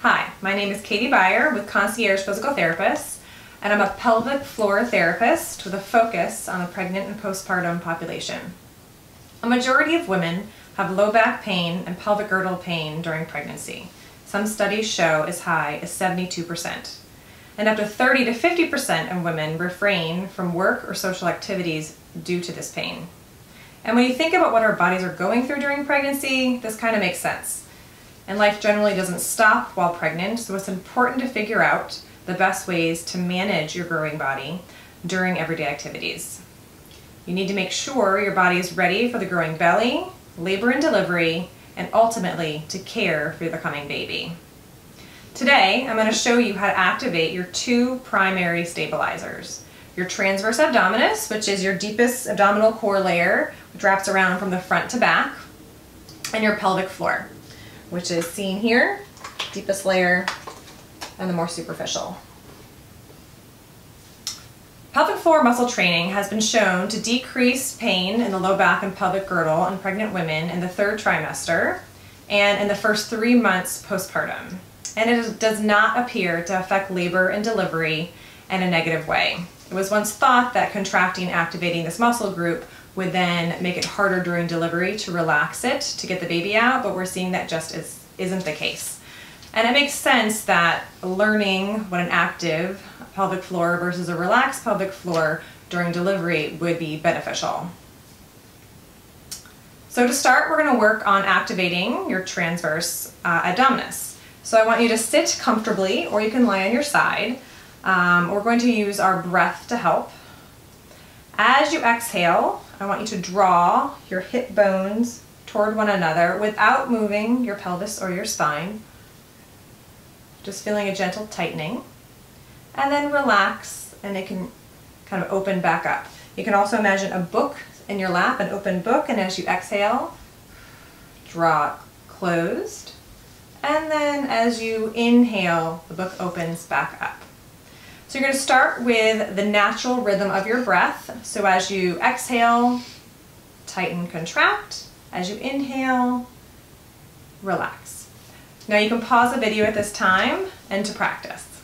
Hi, my name is Katie Bayer with Concierge Physical Therapists, and I'm a pelvic floor therapist with a focus on the pregnant and postpartum population. A majority of women have low back pain and pelvic girdle pain during pregnancy. Some studies show as high as 72%. And up to 30 to 50% of women refrain from work or social activities due to this pain. And when you think about what our bodies are going through during pregnancy, this kind of makes sense. And life generally doesn't stop while pregnant, so it's important to figure out the best ways to manage your growing body during everyday activities. You need to make sure your body is ready for the growing belly, labor and delivery, and ultimately to care for the coming baby. Today, I'm going to show you how to activate your two primary stabilizers. Your transverse abdominis, which is your deepest abdominal core layer, which wraps around from the front to back, and your pelvic floor, which is seen here, deepest layer, and the more superficial. Pelvic floor muscle training has been shown to decrease pain in the low back and pelvic girdle in pregnant women in the third trimester and in the first 3 months postpartum. And it does not appear to affect labor and delivery in a negative way. It was once thought that contracting, activating this muscle group would then make it harder during delivery to relax it, to get the baby out, but we're seeing that just isn't the case. And it makes sense that learning what an active pelvic floor versus a relaxed pelvic floor during delivery would be beneficial. So to start, we're gonna work on activating your transverse abdominis. So I want you to sit comfortably, or you can lie on your side. We're going to use our breath to help. As you exhale, I want you to draw your hip bones toward one another without moving your pelvis or your spine. Just feeling a gentle tightening. And then relax, and it can kind of open back up. You can also imagine a book in your lap, an open book, and as you exhale, draw closed. And then as you inhale, the book opens back up. So you're going to start with the natural rhythm of your breath. So as you exhale, tighten, contract. As you inhale, relax. Now you can pause the video at this time and to practice.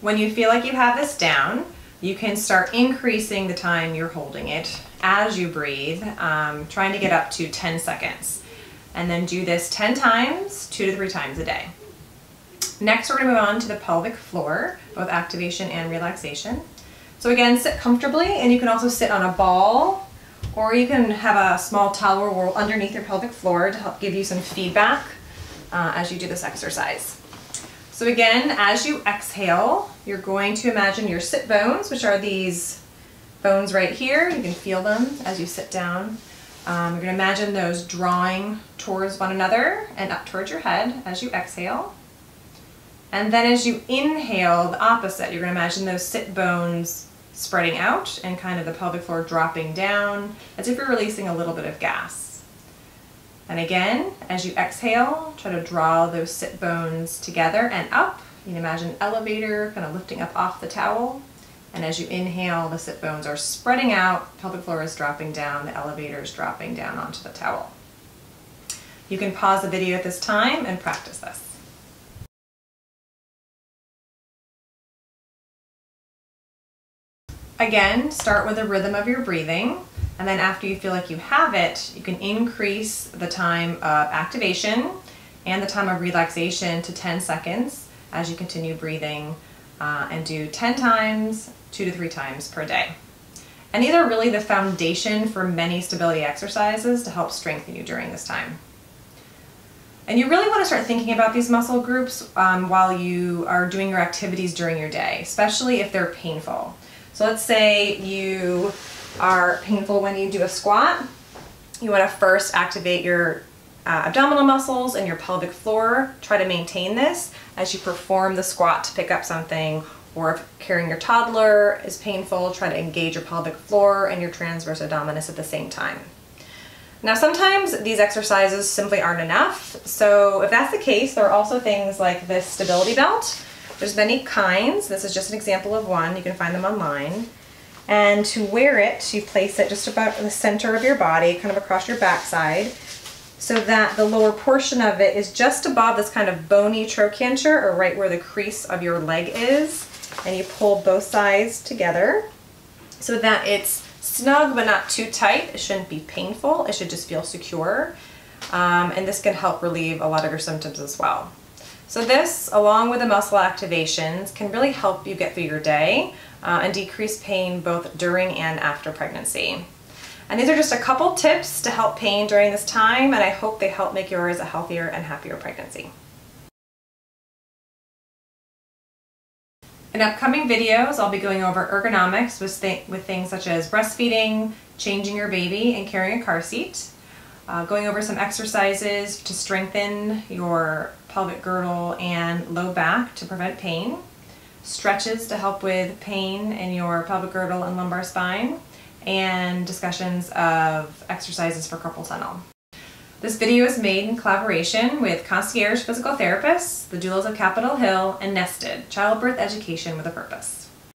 When you feel like you have this down, you can start increasing the time you're holding it as you breathe, trying to get up to 10 seconds. And then do this 10 times, 2 to 3 times a day. Next, we're gonna move on to the pelvic floor, both activation and relaxation. So again, sit comfortably, and you can also sit on a ball, or you can have a small towel roll underneath your pelvic floor to help give you some feedback as you do this exercise. So again, as you exhale, you're going to imagine your sit bones, which are these bones right here. You can feel them as you sit down. You're going to imagine those drawing towards one another and up towards your head as you exhale. And then as you inhale, the opposite. You're going to imagine those sit bones spreading out and kind of the pelvic floor dropping down as if you're releasing a little bit of gas. And again, as you exhale, try to draw those sit bones together and up. You can imagine an elevator kind of lifting up off the towel. And as you inhale, the sit bones are spreading out, pelvic floor is dropping down, the elevator is dropping down onto the towel. You can pause the video at this time and practice this. Again, start with the rhythm of your breathing, and then after you feel like you have it, you can increase the time of activation and the time of relaxation to 10 seconds as you continue breathing. And do 10 times, 2 to 3 times per day. And these are really the foundation for many stability exercises to help strengthen you during this time. And you really want to start thinking about these muscle groups while you are doing your activities during your day, especially if they're painful. So let's say you are painful when you do a squat. You want to first activate your abdominal muscles and your pelvic floor. Try to maintain this as you perform the squat to pick up something, or if carrying your toddler is painful, try to engage your pelvic floor and your transverse abdominis at the same time. Now, sometimes these exercises simply aren't enough. So if that's the case, there are also things like this stability belt. There's many kinds. This is just an example of one. You can find them online. And to wear it, you place it just about in the center of your body, kind of across your backside, so that the lower portion of it is just above this kind of bony trochanter, or right where the crease of your leg is. And you pull both sides together so that it's snug but not too tight. It shouldn't be painful. It should just feel secure. And this can help relieve a lot of your symptoms as well. So this, along with the muscle activations, can really help you get through your day and decrease pain both during and after pregnancy. And these are just a couple tips to help pain during this time, and I hope they help make yours a healthier and happier pregnancy. In upcoming videos, I'll be going over ergonomics with things such as breastfeeding, changing your baby, and carrying a car seat. Going over some exercises to strengthen your pelvic girdle and low back to prevent pain, stretches to help with pain in your pelvic girdle and lumbar spine, and discussions of exercises for carpal tunnel. This video is made in collaboration with Concierge Physical Therapists, the Doulas of Capitol Hill, and Nested, Childbirth Education with a Purpose.